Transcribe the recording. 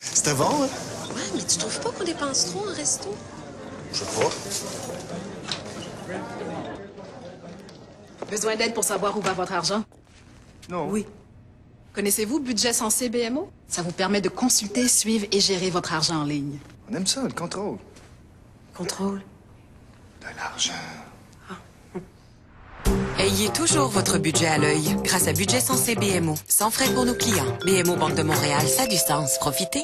C'était bon, hein? Ouais, mais tu trouves pas qu'on dépense trop en resto? Je sais pas. Besoin d'aide pour savoir où va votre argent? Non. Oui. Connaissez-vous Budget Sensé BMO? Ça vous permet de consulter, suivre et gérer votre argent en ligne. On aime ça, le contrôle. Contrôle? De l'argent. Ayez toujours votre budget à l'œil grâce à Budget Sensé BMO. Sans frais pour nos clients. BMO Banque de Montréal, ça a du sens. Profitez.